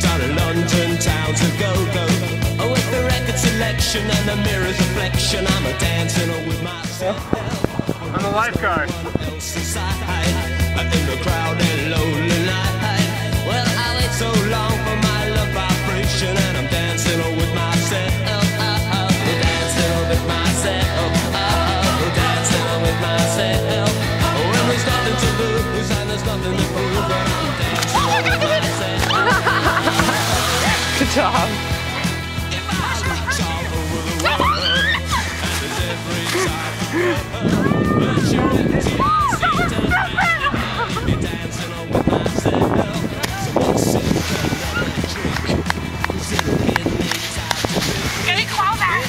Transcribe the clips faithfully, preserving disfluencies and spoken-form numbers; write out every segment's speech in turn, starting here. What are London towns to go, go? Oh, with the record selection and the mirror's reflection, I'm a dancing all with myself. I'm a lifeguard. In the crowd and lonely night. Well, I wait so long for my love vibration, and I'm dancing all with myself. Oh, oh, dancing all with myself. Oh, dancing all with myself. Oh, when there's nothing to lose and there's nothing to prove, I'm dancing all with myself. Good job. Get a claw back.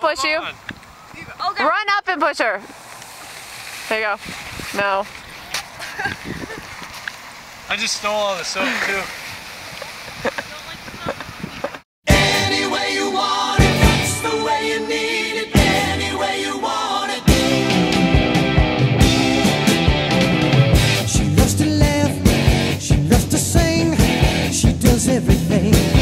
Push you. Oh, run up and push her. There you go. No. I just stole all the soap too. Any way you want it, that's the way you need it. Any way you want it. She loves to laugh. She loves to sing. She does everything.